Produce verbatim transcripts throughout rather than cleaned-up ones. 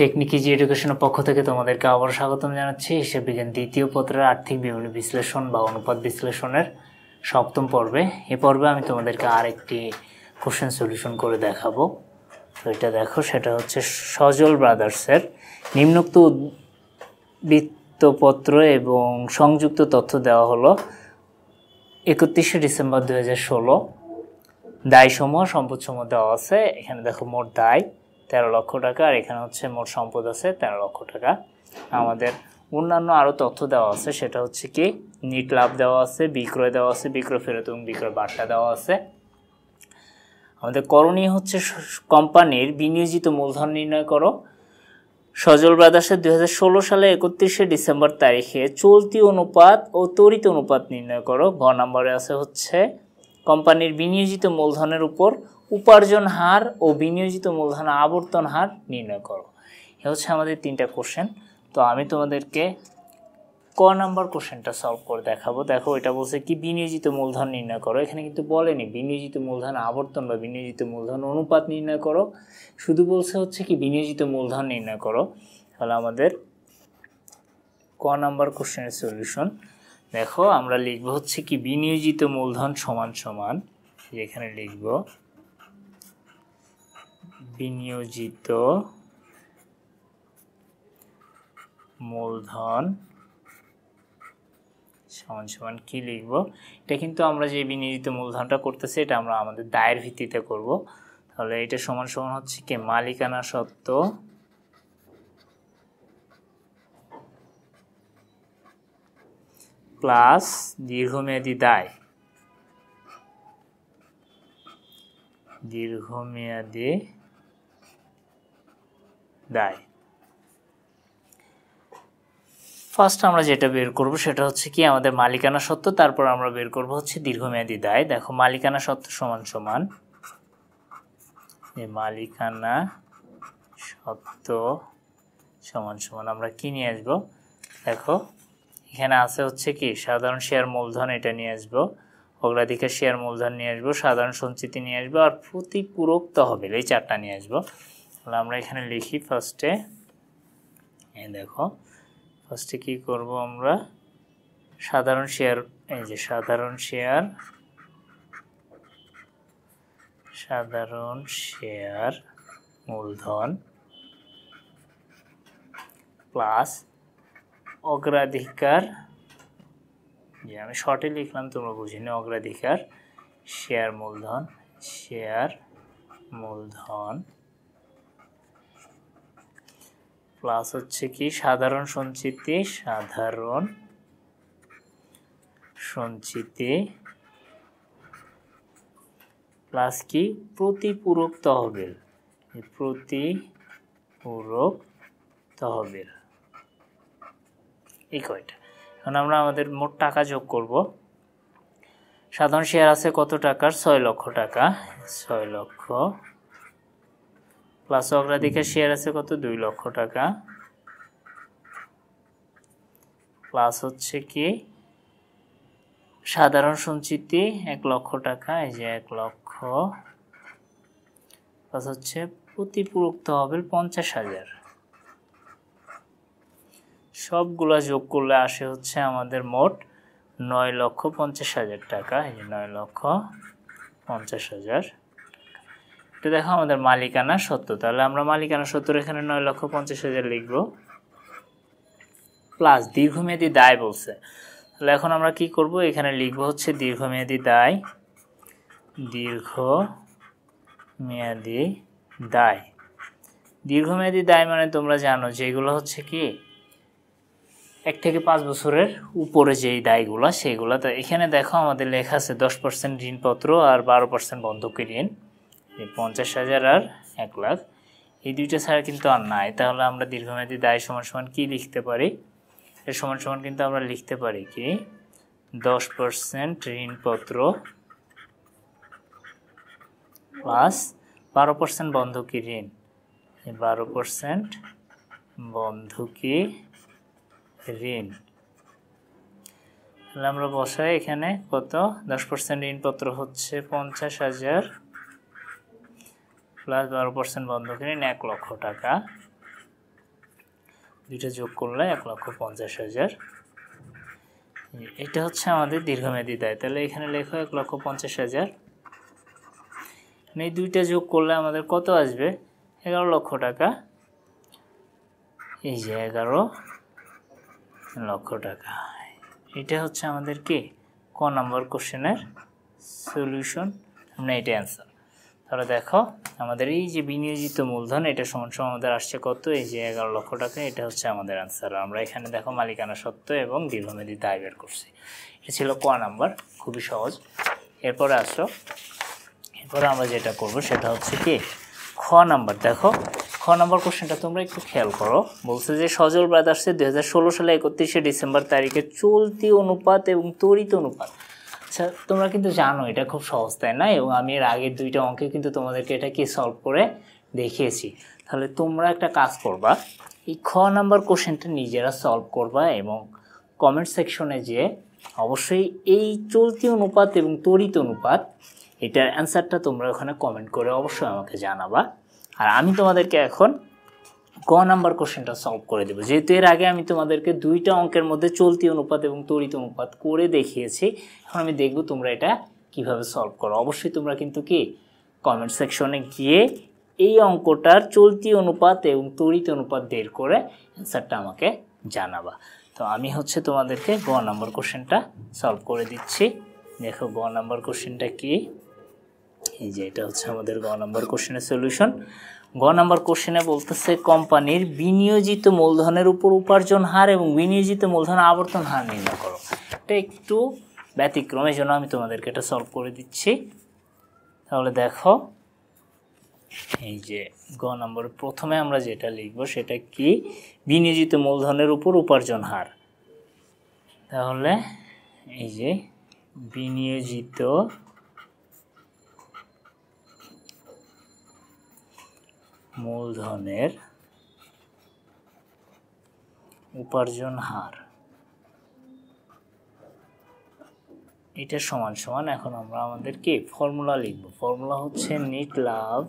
Technique easy এডুকেশনের পক্ষ থেকে তোমাদেরকে আবারও স্বাগতম জানাচ্ছি। হিসাব বিজ্ঞান দ্বিতীয় পত্রের আর্থিক বিবরণী বিশ্লেষণ বা অনুপাত বিশ্লেষণের সপ্তম পর্বে। এ পর্বে আমি তোমাদেরকে আরেকটি কোশ্চেন সলিউশন করে দেখাবো। তো এটা দেখো, সেটা হচ্ছে সজল ব্রাদার্সের নিম্নোক্ত বৃত্তপত্র এবং সংযুক্ত তথ্য দেওয়া হলো একত্রিশে ডিসেম্বর দু হাজার ষোলো দায়সমূহ সম্পদসমূহ দেওয়া আছে। এখানে দেখো মোট দায় তেরো লক্ষ টাকা আর এখানে হচ্ছে মোট সম্পদ আছে তেরো লক্ষ টাকা। আমাদের অন্যান্য আরও তথ্য দেওয়া আছে, সেটা হচ্ছে কি নিট লাভ দেওয়া আছে, বিক্রয় দেওয়া আছে, বিক্রয় ফেরত এবং বিক্রয় বার্তা দেওয়া আছে। আমাদের করণীয় হচ্ছে কোম্পানির বিনিয়োজিত মূলধন নির্ণয় করো। সজল ব্রাদার্সের দুই হাজার ষোলো সালে একত্রিশে ডিসেম্বর তারিখে চলতি অনুপাত ও তড়িৎ অনুপাত নির্ণয় করো। ঘ নম্বরে আছে হচ্ছে কোম্পানির বিনিয়োজিত মূলধনের উপর উপার্জন হার ও বিনিয়োজিত মূলধন আবর্তন হার নির্ণয় করো। এ হচ্ছে আমাদের তিনটা কোশ্চেন। তো আমি তোমাদেরকে ক নাম্বার কোশ্চেনটা সলভ করে দেখাবো। দেখো এটা বলছে কি বিনিয়োজিত মূলধন নির্ণয় করো, এখানে কিন্তু বলেনি বিনিয়োজিত মূলধন আবর্তন বা বিনিয়োজিত মূলধন অনুপাত নির্ণয় করো, শুধু বলছে হচ্ছে কি বিনিয়োজিত মূলধন নির্ণয় করো। তাহলে আমাদের ক নাম্বার কোশ্চেনের সলিউশন দেখো, আমরা লিখব হচ্ছে কি বিনিয়োজিত মূলধন সমান সমান, যেখানে লিখব বিনিয়োজিত মূলধন সমান সমান কী লিখব, এটা কিন্তু আমরা যে বিনিয়োজিত মূলধনটা করতেছি এটা আমরা আমাদের দায়ের ভিত্তিতে করব। তাহলে এটা সমান সমান হচ্ছে কি মালিকানা সত্ত্ব প্লাস দীর্ঘমেয়াদী দায়, দীর্ঘমেয়াদী দায়। ফার্স্ট আমরা যেটা বের করব সেটা হচ্ছে কি আমাদের মালিকানা সত্ত্ব, তারপর আমরা বের করব হচ্ছে দীর্ঘমেয়াদী দায়। দেখো মালিকানা সত্ত্ব সমান সমান মালিকানা সত্ত্ব সমান সমান আমরা কি নিয়ে আসবো, দেখো এখানে আছে হচ্ছে কি সাধারণ শেয়ার মূলধন, এটা নিয়ে আসবো, অগ্রাধিকার শেয়ার মূলধন নিয়ে আসবো, সাধারণ সঞ্চিতি নিয়ে আসবো আর প্রতিপূরক তহবিল, এই চারটা নিয়ে আসবো। তাহলে আমরা এখানে লিখি ফার্স্টে, দেখো ফার্স্টে কি করব আমরা সাধারণ শেয়ার, এই যে সাধারণ শেয়ার, সাধারণ শেয়ার মূলধন প্লাস অগ্রাধিকার, যে আমি শর্টে লিখলাম তোমরা বুঝিনি, অগ্রাধিকার শেয়ার মূলধন, শেয়ার মূলধন প্লাস হচ্ছে কি সাধারণ সঞ্চিতি, সাধারণ সঞ্চিতি প্লাস কি প্রতিপূরক তহবিল, প্রতিপূরক তহবিল, এই কয়টা। এখন আমরা আমাদের মোট টাকা যোগ করব। সাধারণ শেয়ার আছে কত টাকার, ছয় লক্ষ টাকা, ছয় লক্ষ প্লাস অগ্রাধিকার শেয়ার আছে কত, দুই লক্ষ টাকা প্লাস হচ্ছে কি সাধারণ সঞ্চিতি এক লক্ষ টাকা, এই যে এক লক্ষ প্লাস হচ্ছে প্রতিপূরক তহবিল পঞ্চাশ হাজার, সবগুলা যোগ করলে আসে হচ্ছে আমাদের মোট নয় লক্ষ পঞ্চাশ হাজার টাকা, এই যে নয় লক্ষ পঞ্চাশ হাজার। এটা দেখো আমাদের মালিকানা সত্ত্ব, তাহলে আমরা মালিকানা সত্ত্বর এখানে নয় লক্ষ পঞ্চাশ হাজার লিখব প্লাস দীর্ঘমেয়াদী দায় বলছে, তাহলে এখন আমরা কি করব এখানে লিখব হচ্ছে দীর্ঘমেয়াদী দায়, দীর্ঘমেয়াদী দায়। দীর্ঘমেয়াদী দায় মানে তোমরা জানো যেগুলো হচ্ছে কি এক থেকে পাঁচ বছরের উপরে যেই দায়গুলো সেইগুলো। তো এখানে দেখো আমাদের লেখা আছে দশ পার্সেন্ট ঋণপত্র আর বারো পার্সেন্ট বন্ধকি ঋণ, এই পঞ্চাশ হাজার আর এক লাখ, এই দুইটা ছাড়া কিন্তু আর নাই। তাহলে আমরা দীর্ঘমেয়াদী দায় সমান সমান কী লিখতে পারি, এর সমান সমান কিন্তু আমরা লিখতে পারি কি দশ পার্সেন্ট ঋণপত্র প্লাস বারো পার্সেন্ট বন্ধকি ঋণ, বারো পার্সেন্ট বন্ধকি ঋণ। তাহলে আমরা বসাই এখানে কত, দশ পার্সেন্ট ঋণপত্র হচ্ছে পঞ্চাশ হাজার প্লাস বারো পার্সেন্ট বন্ধকি ঋণ এক লক্ষ টাকা দুইটা যোগ করলে এক লক্ষ পঞ্চাশ হাজার। এটা হচ্ছে আমাদের দীর্ঘমেয়াদী দায়। তাহলে এখানে লেখা এক লক্ষ পঞ্চাশ হাজার, এই দুইটা যোগ করলে আমাদের কত আসবে? এগারো লক্ষ টাকা। এই যে এগারো লক্ষ টাকা, এটা হচ্ছে আমাদের কি ক নম্বর কোশ্চেনের সলিউশন। আমরা এটা অ্যান্সার। তাহলে দেখো আমাদের এই যে বিনিয়োজিত মূলধন, এটা সমান সমান আমাদের আসছে কত? এই যে এগারো লক্ষ টাকা, এটা হচ্ছে আমাদের অ্যান্সার। আমরা এখানে দেখো মালিকানা সত্ত্ব এবং দীর্ঘমেয়াদী দায় বের করছি। এটা ছিল ক নাম্বার, খুবই সহজ। এরপরে আসো, এরপরে আমরা যেটা করব সেটা হচ্ছে কি খ নাম্বার। দেখো খ নাম্বার কোশ্চেনটা তোমরা একটু খেয়াল করো। বলছে যে সজল ব্রাদার্সের দুই হাজার ষোলো সালে একত্রিশে ডিসেম্বর তারিখে চলতি অনুপাত এবং তড়িৎ অনুপাত। আচ্ছা তোমরা কিন্তু জানো এটা খুব সহজ, তাই না? এবং আমি এর আগের দুইটা অঙ্কে কিন্তু তোমাদেরকে এটা কি সলভ করে দেখিয়েছি। তাহলে তোমরা একটা কাজ করবা, এই খ নাম্বার কোশ্চেনটা নিজেরা সলভ করবা এবং কমেন্ট সেকশনে যে অবশ্যই এই চলতি অনুপাত এবং তড়িৎ অনুপাত এটার অ্যান্সারটা তোমরা ওখানে কমেন্ট করে অবশ্যই আমাকে জানাবা। আর আমি তোমাদেরকে এখন গ নাম্বার কোশ্চেনটা সলভ করে দেবো। যেহেতু এর আগে আমি তোমাদেরকে দুইটা অঙ্কের মধ্যে চলতি অনুপাত এবং তড়িৎ অনুপাত করে দেখিয়েছি, এখন আমি দেখব তোমরা এটা কিভাবে সলভ করো। অবশ্যই তোমরা কিন্তু কি কমেন্ট সেকশনে গিয়ে এই অঙ্কটার চলতি অনুপাত এবং তড়িৎ অনুপাত বের করে অ্যান্সারটা আমাকে জানাবা। তো আমি হচ্ছে তোমাদেরকে গ নাম্বার কোশ্চেনটা সলভ করে দিচ্ছি। দেখো গ নাম্বার কোশ্চেনটা কি, এই যে এটা হচ্ছে আমাদের গ নাম্বার কোশ্চেনের সলিউশন। গ নাম্বার কোশ্চেনে বলতেছে কোম্পানির বিনিয়োজিত মূলধনের উপর উপার্জন হার এবং বিনিয়োজিত মূলধন আবর্তন হার নির্ণয় করো। এটা একটু ব্যতিক্রম, এই জন্য আমি তোমাদেরকে এটা সলভ করে দিচ্ছি। তাহলে দেখো এই যে গ নাম্বার প্রথমে আমরা যেটা লিখবো সেটা কি, বিনিয়োজিত মূলধনের উপর উপার্জন হার। তাহলে এই যে বিনিয়োজিত মূলধনের উপার্জন হার এটা সমান সমান, এখন আমরা আমাদের কি ফর্মুলা লিখব। ফর্মুলা হচ্ছে নেট লাভ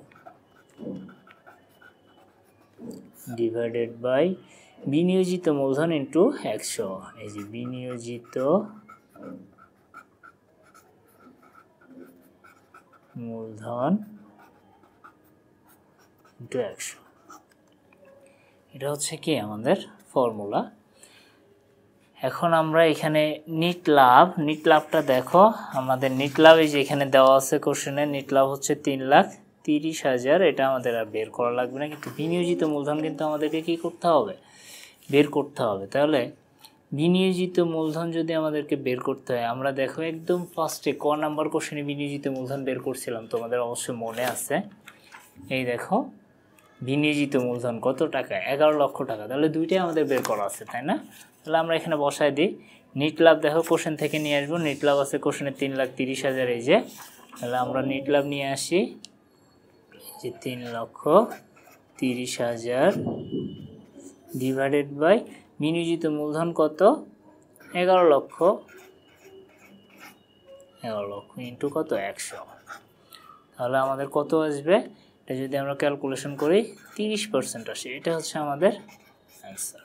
ডিভাইডেড বাই বিনিয়োজিত মূলধন ইন্টু একশো। এই যে বিনিয়োজিত মূলধন ইন্টু একশো, এটা হচ্ছে কি আমাদের ফর্মুলা। এখন আমরা এখানে নিট লাভ, নিট লাভটা দেখো আমাদের নিট লাভ এই যে এখানে দেওয়া আছে কোশ্চেনে, নিট লাভ হচ্ছে তিন লাখ তিরিশ হাজার। এটা আমাদের আর বের করা লাগবে না, কিন্তু বিনিয়োজিত মূলধন কিন্তু আমাদেরকে কি করতে হবে? বের করতে হবে। তাহলে বিনিয়োজিত মূলধন যদি আমাদেরকে বের করতে হয়, আমরা দেখো একদম ফার্স্টে ক নাম্বার কোশ্চেনে বিনিয়োজিত মূলধন বের করছিলাম, তোমাদের অবশ্যই মনে আছে। এই দেখো বিনিয়োজিত মূলধন কত টাকা? এগারো লক্ষ টাকা। তাহলে দুইটাই আমাদের বের করা আছে, তাই না? তাহলে আমরা এখানে বসায় দিই। নিট লাভ দেখো কোশ্চেন থেকে নিয়ে আসবো, নিট লাভ আছে কোশ্চেনে তিন লাখ তিরিশ হাজার। এই যে তাহলে আমরা নিট লাভ নিয়ে আসি যে তিন লক্ষ তিরিশ হাজার ডিভাইডেড বাই বিনিয়োজিত মূলধন কত? এগারো লক্ষ, এগারো লক্ষ ইন্টু কত? একশো। তাহলে আমাদের কত আসবে? এটা যদি আমরা ক্যালকুলেশন করি তিরিশ পার্সেন্ট আসে, এটা হচ্ছে আমাদের অ্যান্সার।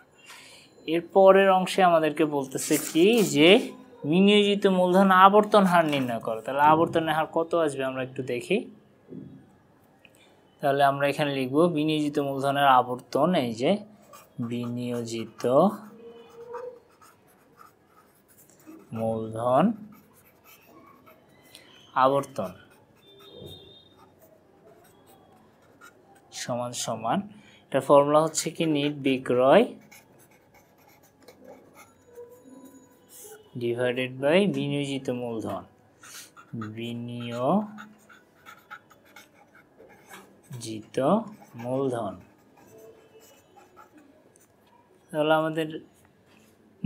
এর পরের অংশে আমাদেরকে বলতেছে কি যে বিনিয়োজিত মূলধন আবর্তন হার নির্ণয় করো। তাহলে আবর্তনের হার কত আসবে আমরা একটু দেখি। তাহলে আমরা এখানে লিখব বিনিয়োজিত মূলধনের আবর্তন, এই যে বিনিয়োজিত মূলধন আবর্তন সমান সমান, এটা ফর্মুলা হচ্ছে কি নিট বিক্রয় ডিভাইডেড বাই বিনিয়োজিত মূলধন, বিনিয়োজিত মূলধন। তাহলে আমাদের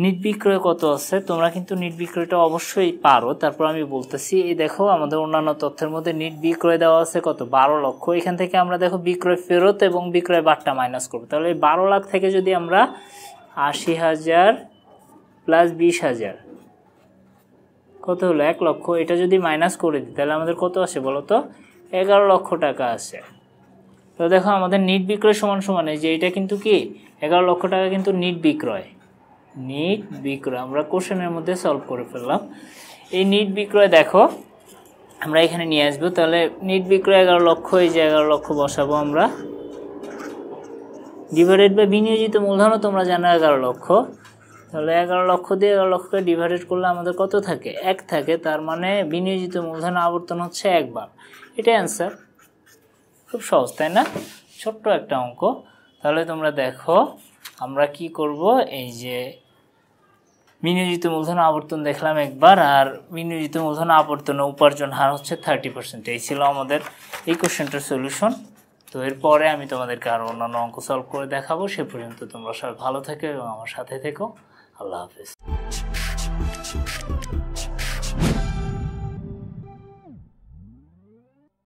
নিট বিক্রয় কত আছে? তোমরা কিন্তু নিট বিক্রয়টা অবশ্যই পারো, তারপর আমি বলতেছি। এই দেখো আমাদের অন্যান্য তথ্যের মধ্যে নিট বিক্রয় দেওয়া আছে কত? বারো লক্ষ। এখান থেকে আমরা দেখো বিক্রয় ফেরত এবং বিক্রয় বারটা মাইনাস করবো। তাহলে এই বারো লাখ থেকে যদি আমরা আশি হাজার প্লাস বিশ হাজার কত হলো? এক লক্ষ। এটা যদি মাইনাস করে দিই তাহলে আমাদের কত আসে বলো তো? এগারো লক্ষ টাকা আসে। তো দেখো আমাদের নিট বিক্রয় সমান সমান এই যে এটা কিন্তু কি एगारो लक्ष टाका किन्तु नीट विक्रय नीट विक्रय आमरा कोश्चेनेर मध्ये सल्व करे फेललाम। এই नीट विक्रय देखो আমরা এখানে নিয়ে আসবো, তাহলে নীট বিক্রয় এগারো লক্ষ, এই যে এগারো লক্ষ বসাবো আমরা, ডিভাইডেড বাই বিনিয়োজিত মূলধনও তোমরা জানো এগারো লক্ষ, তাহলে এগারো লক্ষ দিয়ে এগারো লক্ষকে ডিভাইডেড করলে আমাদের কত থাকে, এক থাকে। তার মানে বিনিয়োজিত মূলধন আবর্তন হচ্ছে একবার, এটাই অ্যান্সার। খুব সহজ তাই না, ছোট্ট একটা অঙ্ক। তাহলে তোমরা দেখো আমরা কি করব, এই যে বিনিয়োজিত মূলধন আবর্তন দেখলাম একবার, আর বিনিয়োজিত মূলধন আবর্তন উপার্জন হার হচ্ছে থার্টি পার্সেন্ট। এই ছিল আমাদের এই কোশ্চেনটার সলিউশন। তো এরপরে আমি তোমাদেরকে আরও অন্যান্য অঙ্ক সলভ করে দেখাবো, সে পর্যন্ত তোমরা সবাই ভালো থেকো এবং আমার সাথে থেকো। আল্লাহ হাফেজ।